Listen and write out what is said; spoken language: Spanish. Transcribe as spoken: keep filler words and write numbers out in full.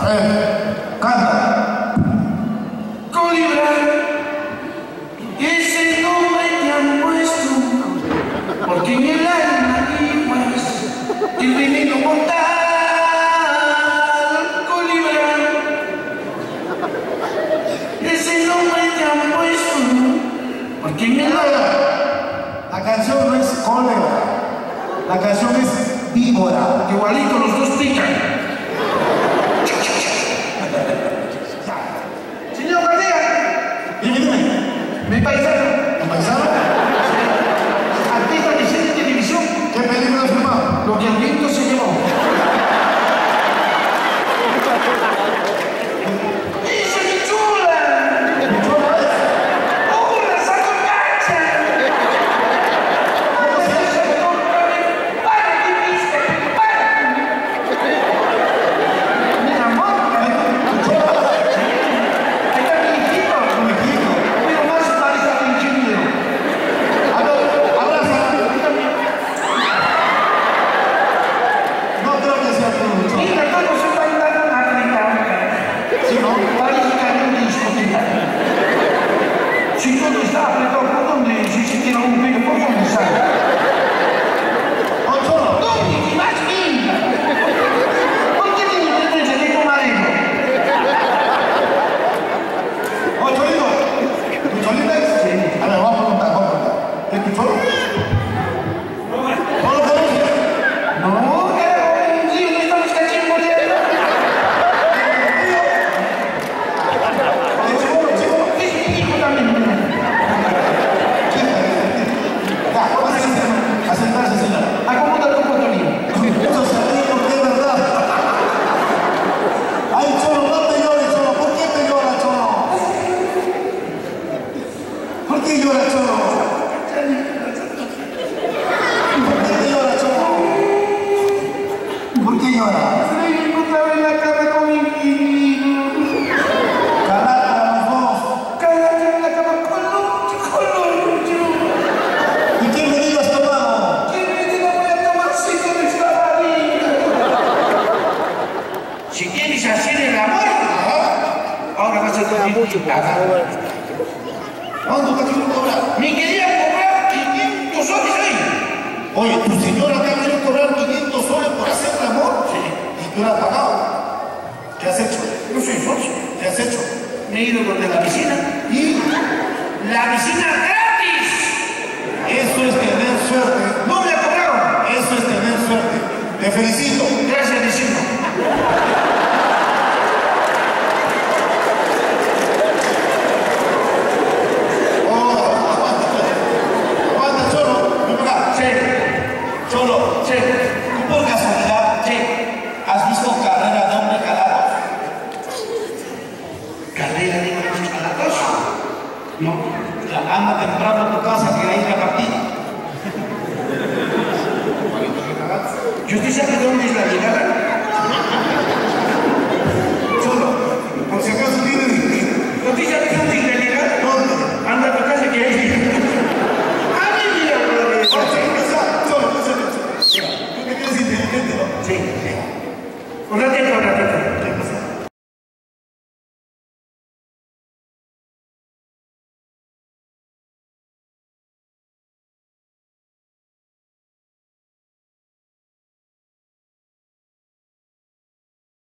A ver, canta. Colibre, ese nombre te han puesto, porque en el alma llevas el veneno mortal. Colibre, ese nombre te han puesto, porque en el alma. La canción no es cólera, la canción es víbora, que igualito los dos pican. Mi paisano. ¿Mi paisano? Artista que siente televisión. ¿Qué película has filmado? Lo que el viento se llevó. ¡Dice mi chula! ¿Mi chula es? ¡Oh, la saco cancha! ¡No se hace con cabeza! ¡Párate, viste! ¡Párate! ¡Mi amor! ¡Mi chula! ¡Ahí está mi hijito! ¡Mi hijito! Yo quisiera que dónde es la llegada.